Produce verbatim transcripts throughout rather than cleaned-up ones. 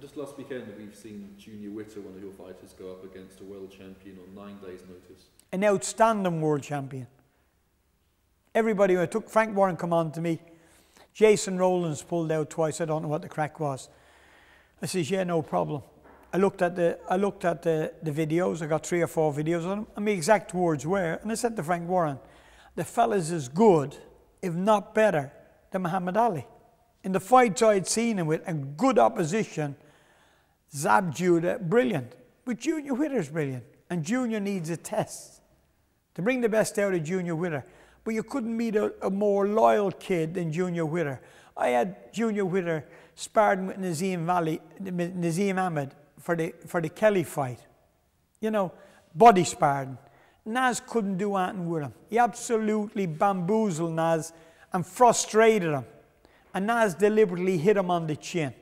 And just last weekend we've seen Junior Witter, one of your fighters, go up against a world champion on nine days' notice. An outstanding world champion. Everybody, when I took Frank Warren come on to me, Jason Rowlands pulled out twice, I don't know what the crack was. I says, yeah, no problem. I looked at the, I looked at the, the videos, I got three or four videos on them, and the exact words were, and I said to Frank Warren, the fella's as good, if not better, than Muhammad Ali. In the fights I had seen him with, and good opposition, Zab Judah, brilliant. But Junior Witter's brilliant, and Junior needs a test to bring the best out of Junior Witter. But you couldn't meet a, a more loyal kid than Junior Witter. I had Junior Witter sparring with Nazim Valli, Naseem Hamed for the, for the Kelly fight. You know, body sparring. Naz couldn't do anything with him. He absolutely bamboozled Naz and frustrated him. And Naz deliberately hit him on the chin.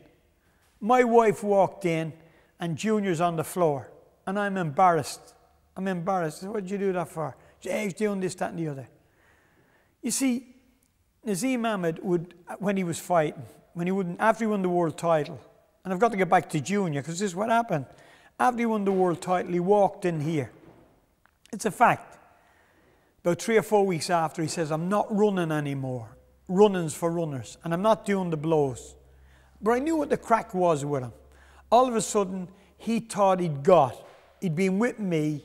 My wife walked in and Junior's on the floor. And I'm embarrassed. I'm embarrassed. What did you do that for? He's doing this, that and the other. You see, Naseem Hamed would, when he was fighting, when he wouldn't, after he won the world title, and I've got to get back to Junior because this is what happened. After he won the world title, he walked in here. It's a fact. About three or four weeks after, he says, I'm not running anymore. Running's for runners, and I'm not doing the blows. But I knew what the crack was with him. All of a sudden, he thought he'd got. He'd been with me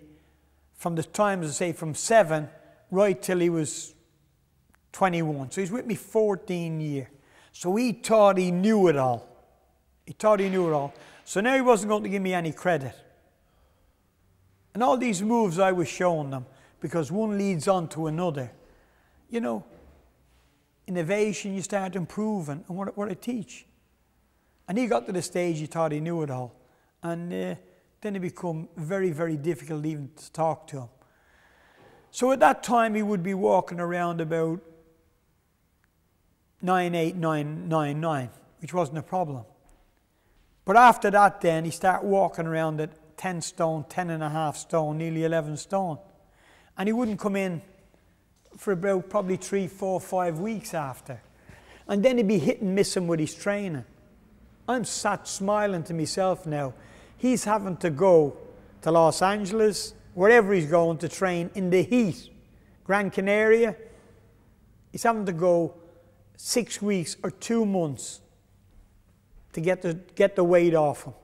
from the time, as I say, from seven right till he was twenty-one. So he's with me fourteen years. So he thought he knew it all. He thought he knew it all. So now he wasn't going to give me any credit. And all these moves I was showing them, because one leads on to another. You know, innovation, you start improving, and what, what I teach. And he got to the stage he thought he knew it all. And uh, then it became very, very difficult even to talk to him. So at that time, he would be walking around about nine eight, nine nine, nine, which wasn't a problem. But after that then, he started walking around at ten stone, ten and a half stone, nearly eleven stone. And he wouldn't come in for about probably three, four, five weeks after. And then he'd be hit and missing with his training. I'm sat smiling to myself now. He's having to go to Los Angeles, wherever he's going to train, in the heat. Gran Canaria, he's having to go six weeks or two months to get the, get the weight off him.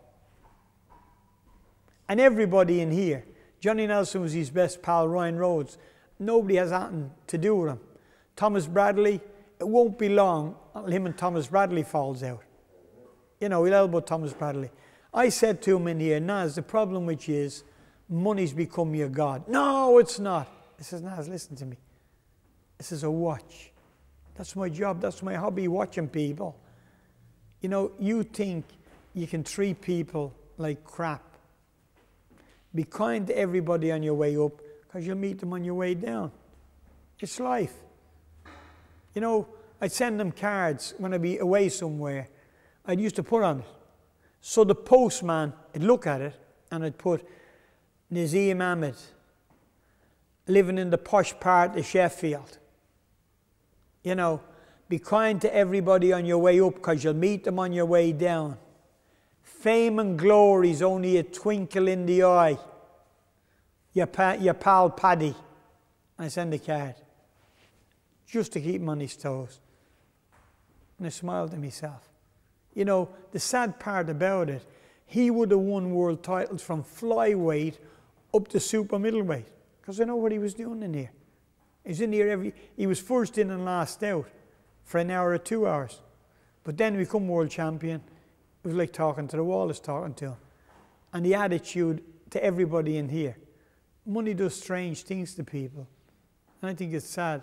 And everybody in here, Johnny Nelson was his best pal, Ryan Rhodes, nobody has anything to do with him. Thomas Bradley, it won't be long until him and Thomas Bradley falls out. You know, he'll elbow Thomas Bradley. I said to him in here, Naz, the problem which is, money's become your God. No, it's not. He says, Naz, listen to me. This is a watch. That's my job, that's my hobby, watching people. You know, you think you can treat people like crap. Be kind to everybody on your way up, because you'll meet them on your way down. It's life. You know, I'd send them cards when I'd be away somewhere. I'd used to put on it. So the postman would look at it, and I'd put, Naseem Hamed, living in the posh part of Sheffield. You know, be kind to everybody on your way up, because you'll meet them on your way down. Fame and glory is only a twinkle in the eye. Your, pa your pal Paddy. I send a card. Just to keep him on his toes. And I smiled to myself. You know, the sad part about it, he would have won world titles from flyweight up to super middleweight. Because I know what he was doing in here. He was in here every, he was first in and last out for an hour or two hours. But then we become world champion. It was like talking to the wall is talking to him. And the attitude to everybody in here. Money does strange things to people. And I think it's sad.